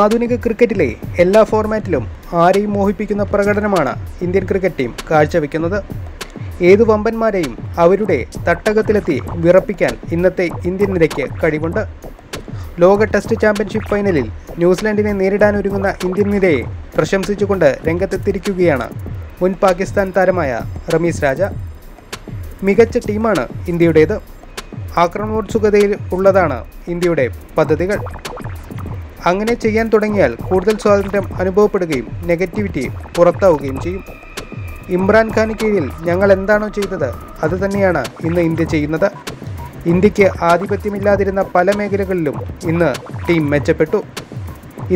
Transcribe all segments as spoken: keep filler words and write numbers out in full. ആധുനിക ക്രിക്കറ്റിലെ എല്ലാ ഫോർമാറ്റിലും ആരെയും മോഹിപ്പിക്കുന്ന പ്രകടനമാണ് ഇന്ത്യൻ ക്രിക്കറ്റ് ടീം കാഴ്ചവെക്കുന്നത്. ഏതു വമ്പന്മാരെയും അവരുടെ തട്ടകത്തിലെത്തി വിറപ്പിക്കാൻ ഇന്നത്തെ ഇന്ത്യൻ നിരയ്ക്ക് കഴിവുണ്ട്. ലോക ടെസ്റ്റ് ചാമ്പ്യൻഷിപ്പ് ഫൈനലിൽ ന്യൂസിലൻഡിനെ നേരിടാനൊരുങ്ങുന്ന ഇന്ത്യൻ നിരയെ പ്രശംസിച്ചുകൊണ്ട് രംഗത്തെത്തിയിരിക്കുകയാണ് മുൻ പാകിസ്ഥാൻ താരമായ റമീസ് രാജ. മികച്ച ടീമാണ് ഇന്ത്യയുടേത്. ആക്രമണോത്സുകതയിൽ ഉള്ളതാണ് ഇന്ത്യയുടെ പദ്ധതികൾ. അങ്ങനെ ചെയ്യാൻ തുടങ്ങിയാൽ കൂടുതൽ സ്വാതന്ത്ര്യം അനുഭവപ്പെടുകയും നെഗറ്റിവിറ്റി പുറത്താവുകയും ചെയ്യും. ഇമ്രാൻ ഖാന് കീഴിൽ ഞങ്ങൾ എന്താണോ ചെയ്തത് അത് തന്നെയാണ് ഇന്ന് ഇന്ത്യ ചെയ്യുന്നത്. ഇന്ത്യക്ക് ആധിപത്യമില്ലാതിരുന്ന പല മേഖലകളിലും ഇന്ന് ടീം മെച്ചപ്പെട്ടു.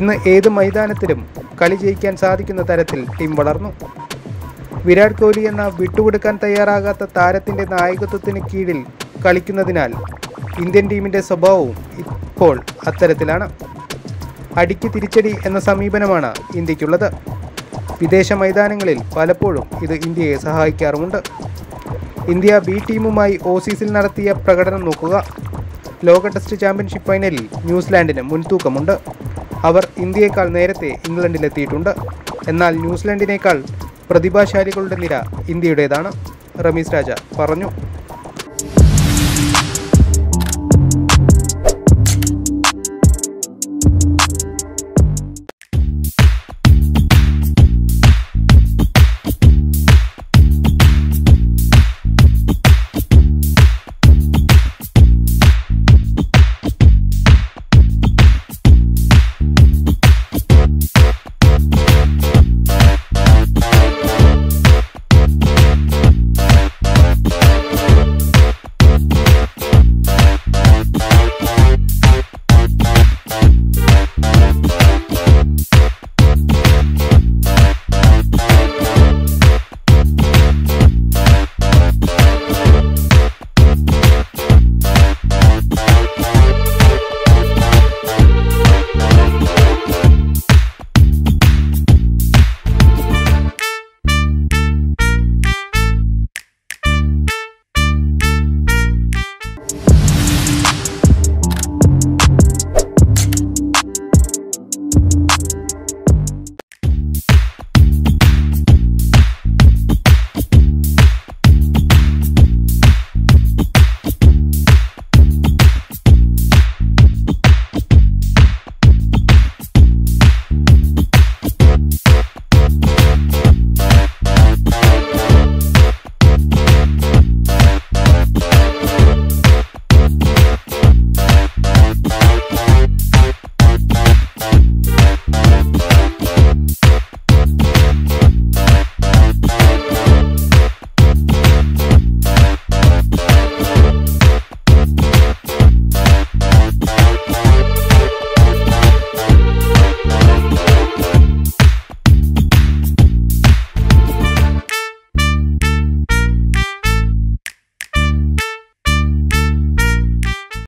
ഇന്ന് ഏത് മൈതാനത്തിലും കളി ജയിക്കാൻ സാധിക്കുന്ന തരത്തിൽ ടീം വളർന്നു. വിരാട് കോഹ്ലി എന്ന വിട്ടുകൊടുക്കാൻ തയ്യാറാകാത്ത താരത്തിൻ്റെ നായകത്വത്തിന് കീഴിൽ കളിക്കുന്നതിനാൽ ഇന്ത്യൻ ടീമിൻ്റെ സ്വഭാവവും ഇപ്പോൾ അത്തരത്തിലാണ്. അടിക്ക് തിരിച്ചടി എന്ന സമീപനമാണ് ഇന്ത്യക്കുള്ളത്. വിദേശ മൈതാനങ്ങളിൽ പലപ്പോഴും ഇത് ഇന്ത്യയെ സഹായിക്കാറുമുണ്ട്. ഇന്ത്യ ബി ടീമുമായി ഓസീസിൽ നടത്തിയ പ്രകടനം നോക്കുക. ലോക ടെസ്റ്റ് ചാമ്പ്യൻഷിപ്പ് ഫൈനലിൽ ന്യൂസിലാൻഡിന് മുൻതൂക്കമുണ്ട്. അവർ ഇന്ത്യയേക്കാൾ നേരത്തെ ഇംഗ്ലണ്ടിലെത്തിയിട്ടുണ്ട്. എന്നാൽ ന്യൂസിലൻഡിനേക്കാൾ പ്രതിഭാശാലികളുടെ നിര ഇന്ത്യയുടേതാണ്, റമീസ് രാജ പറഞ്ഞു.